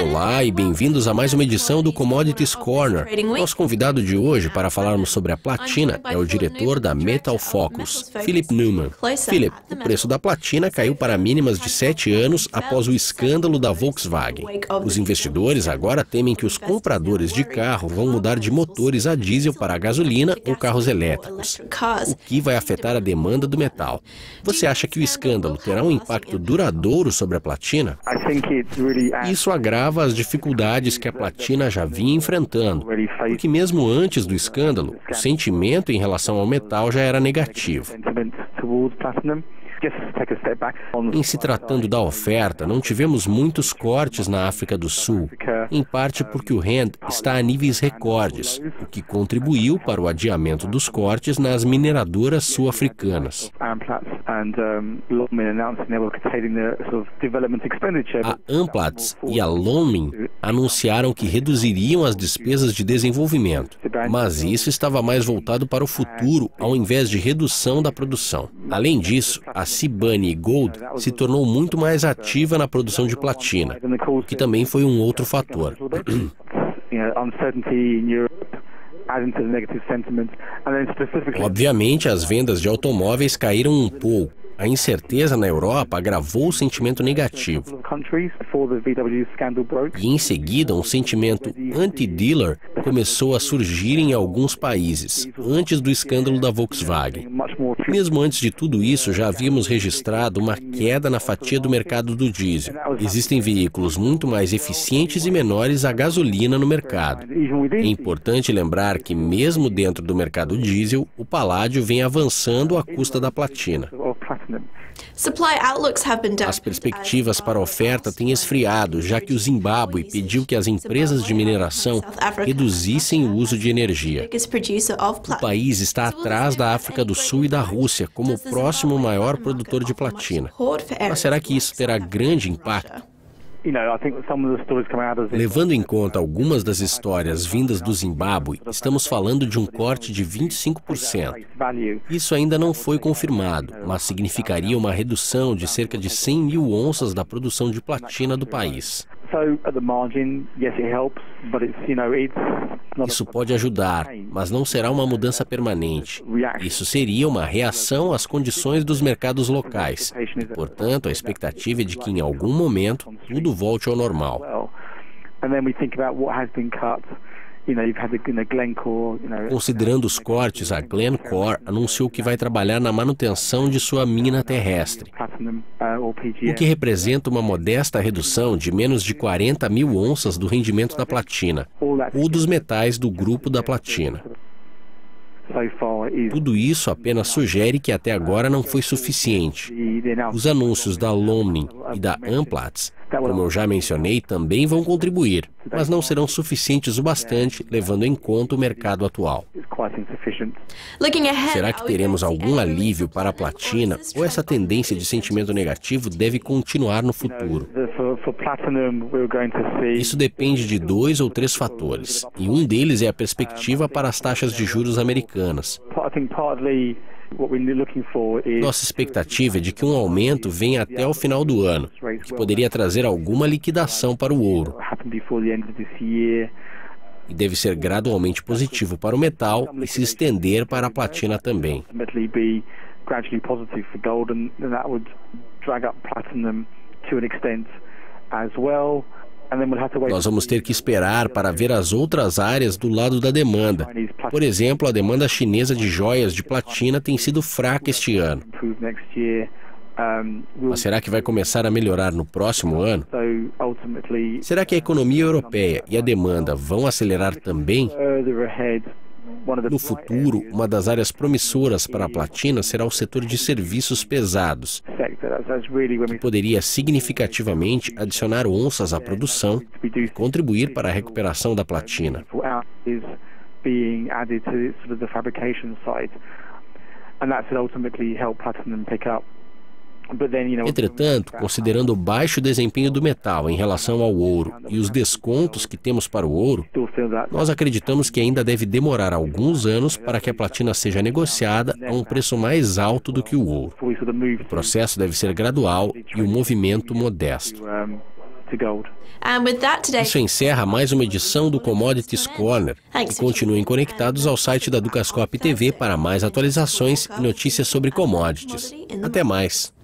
Olá e bem-vindos a mais uma edição do Commodities Corner. Nosso convidado de hoje para falarmos sobre a platina é o diretor da Metals Focus, Philip Newman. Philip, o preço da platina caiu para mínimas de 7 anos após o escândalo da Volkswagen. Os investidores agora temem que os compradores de carro vão mudar de motores a diesel para a gasolina ou carros elétricos, o que vai afetar a demanda do metal. Você acha que o escândalo terá um impacto duradouro sobre a platina? Isso agrava as dificuldades que a platina já vinha enfrentando, porque mesmo antes do escândalo, o sentimento em relação ao metal já era negativo. Em se tratando da oferta, não tivemos muitos cortes na África do Sul, em parte porque o rand está a níveis recordes, o que contribuiu para o adiamento dos cortes nas mineradoras sul-africanas. A Amplats e a Lonmin anunciaram que reduziriam as despesas de desenvolvimento, mas isso estava mais voltado para o futuro ao invés de redução da produção. Além disso, a Sibani Gold se tornou muito mais ativa na produção de platina, que também foi um outro fator. Obviamente, as vendas de automóveis caíram um pouco. A incerteza na Europa agravou o sentimento negativo. E em seguida, um sentimento anti-dealer começou a surgir em alguns países, antes do escândalo da Volkswagen. Mesmo antes de tudo isso, já havíamos registrado uma queda na fatia do mercado do diesel. Existem veículos muito mais eficientes e menores a gasolina no mercado. É importante lembrar que, mesmo dentro do mercado diesel, o paládio vem avançando à custa da platina. As perspectivas para a oferta têm esfriado, já que o Zimbábue pediu que as empresas de mineração reduzissem o uso de energia. O país está atrás da África do Sul e da Rússia como o próximo maior produtor de platina. Mas será que isso terá grande impacto? Levando em conta algumas das histórias vindas do Zimbábue, estamos falando de um corte de 25%. Isso ainda não foi confirmado, mas significaria uma redução de cerca de 100 mil onças da produção de platina do país. Isso pode ajudar, mas não será uma mudança permanente. Isso seria uma reação às condições dos mercados locais. E, portanto, a expectativa é de que em algum momento tudo volte ao normal. Considerando os cortes, a Glencore anunciou que vai trabalhar na manutenção de sua mina terrestre, o que representa uma modesta redução de menos de 40 mil onças do rendimento da platina ou dos metais do grupo da platina. Tudo isso apenas sugere que até agora não foi suficiente. Os anúncios da Lonmin e da Amplats, como eu já mencionei, também vão contribuir, mas não serão suficientes o bastante, levando em conta o mercado atual. Será que teremos algum alívio para a platina ou essa tendência de sentimento negativo deve continuar no futuro? Isso depende de 2 ou 3 fatores, e um deles é a perspectiva para as taxas de juros americanas. Nossa expectativa é de que um aumento venha até o final do ano, que poderia trazer alguma liquidação para o ouro, e deve ser gradualmente positivo para o metal e se estender para a platina também. Nós vamos ter que esperar para ver as outras áreas do lado da demanda. Por exemplo, a demanda chinesa de joias de platina tem sido fraca este ano. Mas será que vai começar a melhorar no próximo ano? Será que a economia europeia e a demanda vão acelerar também? No futuro, uma das áreas promissoras para a platina será o setor de serviços pesados, que poderia significativamente adicionar onças à produção e contribuir para a recuperação da platina. Entretanto, considerando o baixo desempenho do metal em relação ao ouro e os descontos que temos para o ouro, nós acreditamos que ainda deve demorar alguns anos para que a platina seja negociada a um preço mais alto do que o ouro. O processo deve ser gradual e um movimento modesto. Isso encerra mais uma edição do Commodities Corner. E continuem conectados ao site da Dukascopy TV para mais atualizações e notícias sobre commodities. Até mais!